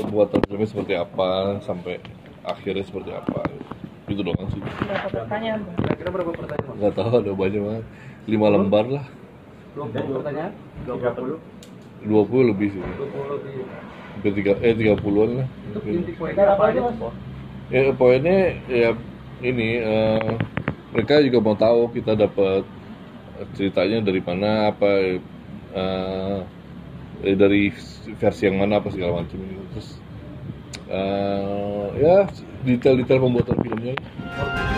pembuatan filmnya seperti apa sampai akhirnya seperti apa gitu doang sih. Berapa pertanyaan? Kira-kira berapa pertanyaan? Nggak tahu, ada banyak banget. 5 lembar lah. 20 pertanyaan? 20? 20 lebih sih. 20 lebih. Hampir 30-an lah. Itu inti poinnya apa aja mas? Ya poinnya ya ini mereka juga mau tahu kita dapat ceritanya dari mana, apa dari versi yang mana, apa segala macam ini. Terus ya detail-detail pembuatan filmnya.